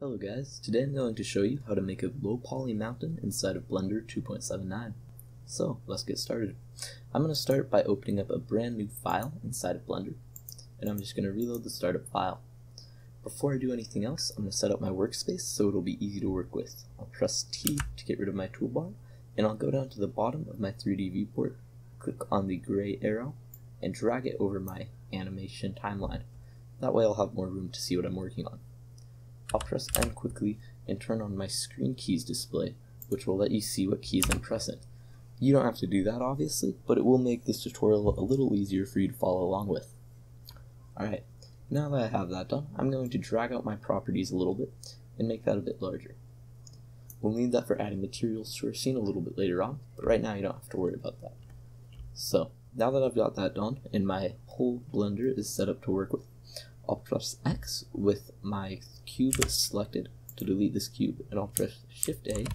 Hello guys, today I'm going to show you how to make a low poly mountain inside of Blender 2.79. So let's get started. I'm going to start by opening up a brand new file inside of Blender, and I'm just going to reload the startup file. Before I do anything else, I'm going to set up my workspace so it'll be easy to work with. I'll press T to get rid of my toolbar, and I'll go down to the bottom of my 3D viewport, click on the gray arrow, and drag it over my animation timeline. That way I'll have more room to see what I'm working on. I'll press M quickly and turn on my screen keys display, which will let you see what keys I'm pressing. You don't have to do that obviously, but it will make this tutorial a little easier for you to follow along with. Alright, now that I have that done, I'm going to drag out my properties a little bit and make that a bit larger. We'll need that for adding materials to our scene a little bit later on, but right now you don't have to worry about that. So, now that I've got that done and my whole Blender is set up to work with, I'll press X with my cube selected to delete this cube, and I'll press Shift-A,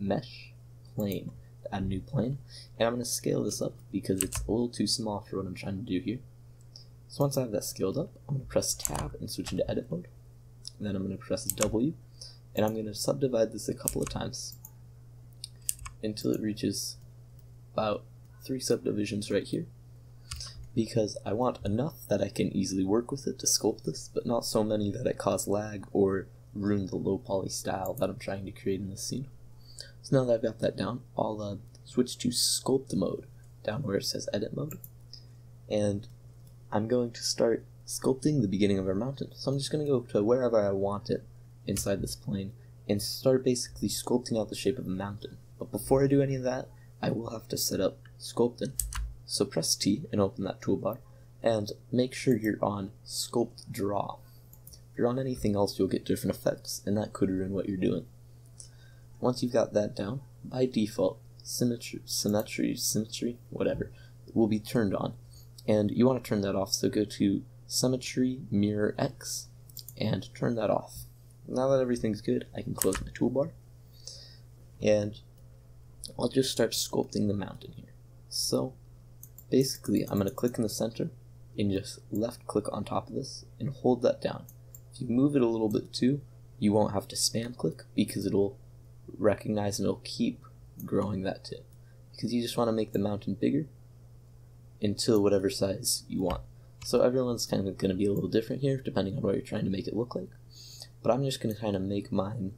Mesh, Plane, to add a new plane, and I'm going to scale this up because it's a little too small for what I'm trying to do here. So once I have that scaled up, I'm going to press Tab and switch into Edit Mode, and then I'm going to press W, and I'm going to subdivide this a couple of times until it reaches about 3 subdivisions right here, because I want enough that I can easily work with it to sculpt this, but not so many that it cause lag or ruin the low poly style that I'm trying to create in this scene. So now that I've got that down, I'll switch to sculpt mode, down where it says edit mode, and I'm going to start sculpting the beginning of our mountain. So I'm just going to go to wherever I want it inside this plane and start basically sculpting out the shape of a mountain. But before I do any of that, I will have to set up sculpting. So press T and open that toolbar, and make sure you're on Sculpt Draw. If you're on anything else, you'll get different effects, and that could ruin what you're doing. Once you've got that down, by default, symmetry, whatever, will be turned on. And you want to turn that off, so go to Symmetry Mirror X, and turn that off. Now that everything's good, I can close my toolbar, and I'll just start sculpting the mountain here. So, basically, I'm going to click in the center and just left click on top of this and hold that down. If you move it a little bit too, you won't have to spam click because it'll recognize and it'll keep growing that tip. Because you just want to make the mountain bigger until whatever size you want. So everyone's kind of going to be a little different here depending on what you're trying to make it look like. But I'm just going to kind of make mine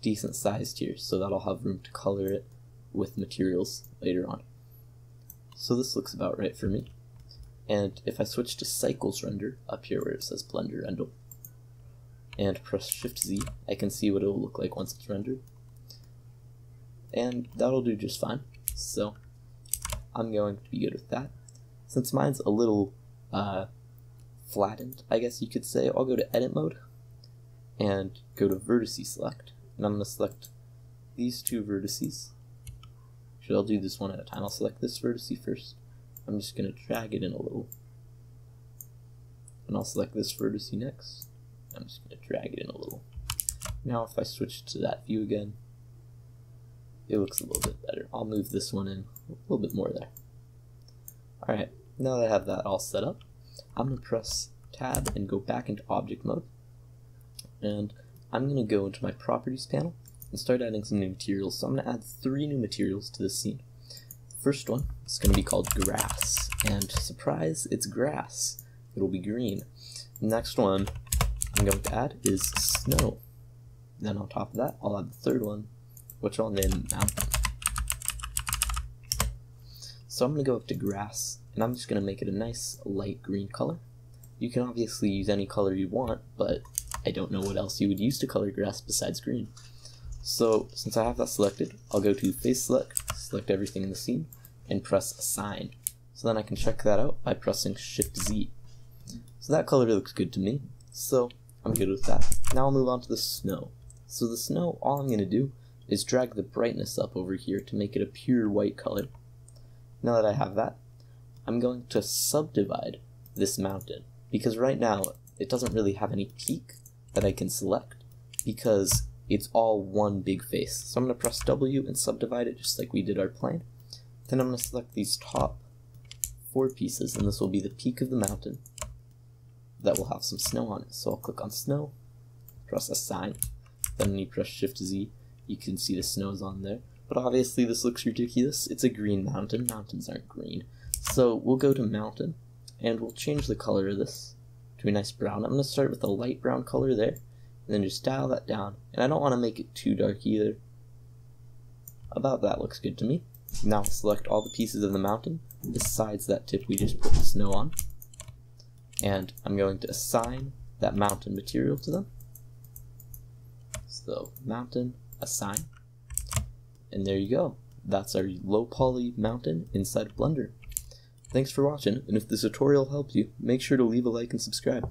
decent sized here so that I'll have room to color it with materials later on. So this looks about right for me, and if I switch to Cycles Render, up here where it says Blender Render, and press Shift-Z, I can see what it will look like once it's rendered, and that'll do just fine, so I'm going to be good with that. Since mine's a little flattened, I guess you could say, I'll go to Edit Mode, and go to Vertices Select, and I'm going to select these two vertices. I'll do this one at a time. I'll select this vertice first. I'm just going to drag it in a little. And I'll select this vertice next. I'm just going to drag it in a little. Now if I switch to that view again, it looks a little bit better. I'll move this one in a little bit more there. Alright, now that I have that all set up, I'm going to press Tab and go back into Object Mode. And I'm going to go into my Properties panel and start adding some new materials. So I'm going to add 3 new materials to this scene. The first one is going to be called grass, and surprise, it's grass. It'll be green. The next one I'm going to add is snow. Then on top of that, I'll add the third one, which I'll name mountain. So I'm going to go up to grass, and I'm just going to make it a nice light green color. You can obviously use any color you want, but I don't know what else you would use to color grass besides green. So, since I have that selected, I'll go to Face Select, select everything in the scene, and press Assign. So then I can check that out by pressing Shift-Z. So that color looks good to me, so I'm good with that. Now I'll move on to the snow. So the snow, all I'm going to do is drag the brightness up over here to make it a pure white color. Now that I have that, I'm going to subdivide this mountain, because right now it doesn't really have any peak that I can select, because it's all one big face. So I'm going to press W and subdivide it just like we did our plane. Then I'm going to select these top 4 pieces, and this will be the peak of the mountain that will have some snow on it. So I'll click on snow, press assign, then when you press shift Z, you can see the snow's on there. But obviously this looks ridiculous. It's a green mountain. Mountains aren't green. So we'll go to mountain and we'll change the color of this to a nice brown. I'm going to start with a light brown color there, and then just dial that down. And I don't want to make it too dark either. About that looks good to me. Now I'll select all the pieces of the mountain besides that tip we just put the snow on. And I'm going to assign that mountain material to them. So mountain, assign. And there you go. That's our low poly mountain inside of Blender. Thanks for watching, and if this tutorial helped you, make sure to leave a like and subscribe.